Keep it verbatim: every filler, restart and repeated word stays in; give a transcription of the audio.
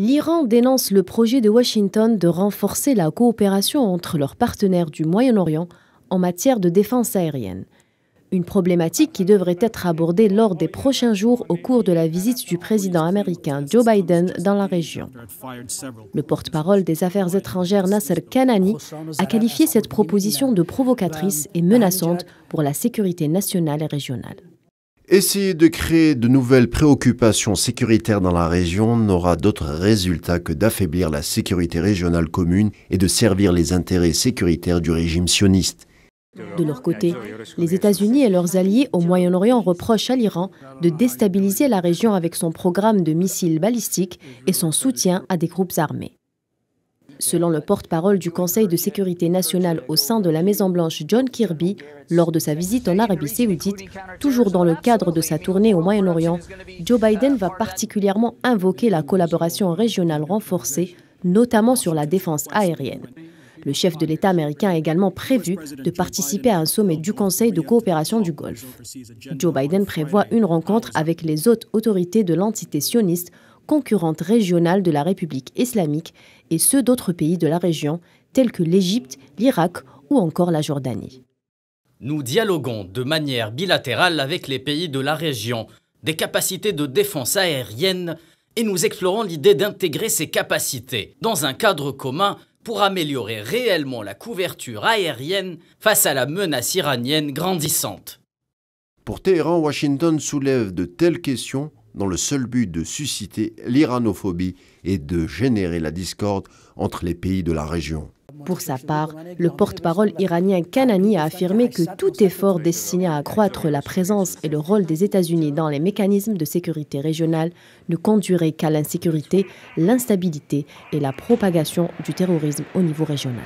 L'Iran dénonce le projet de Washington de renforcer la coopération entre leurs partenaires du Moyen-Orient en matière de défense aérienne. Une problématique qui devrait être abordée lors des prochains jours au cours de la visite du président américain Joe Biden dans la région. Le porte-parole des affaires étrangères Nasser Kanani a qualifié cette proposition de provocatrice et menaçante pour la sécurité nationale et régionale. Essayer de créer de nouvelles préoccupations sécuritaires dans la région n'aura d'autre résultat que d'affaiblir la sécurité régionale commune et de servir les intérêts sécuritaires du régime sioniste. De leur côté, les États-Unis et leurs alliés au Moyen-Orient reprochent à l'Iran de déstabiliser la région avec son programme de missiles balistiques et son soutien à des groupes armés. Selon le porte-parole du Conseil de sécurité nationale au sein de la Maison-Blanche, John Kirby, lors de sa visite en Arabie saoudite, toujours dans le cadre de sa tournée au Moyen-Orient, Joe Biden va particulièrement invoquer la collaboration régionale renforcée, notamment sur la défense aérienne. Le chef de l'État américain a également prévu de participer à un sommet du Conseil de coopération du Golfe. Joe Biden prévoit une rencontre avec les autres autorités de l'entité sioniste, concurrente régionale de la République islamique, et ceux d'autres pays de la région, tels que l'Égypte, l'Irak ou encore la Jordanie. Nous dialoguons de manière bilatérale avec les pays de la région, des capacités de défense aérienne, et nous explorons l'idée d'intégrer ces capacités dans un cadre commun pour améliorer réellement la couverture aérienne face à la menace iranienne grandissante. Pour Téhéran, Washington soulève de telles questions dans le seul but de susciter l'iranophobie et de générer la discorde entre les pays de la région. Pour sa part, le porte-parole iranien Kanani a affirmé que tout effort destiné à accroître la présence et le rôle des États-Unis dans les mécanismes de sécurité régionale ne conduirait qu'à l'insécurité, l'instabilité et la propagation du terrorisme au niveau régional.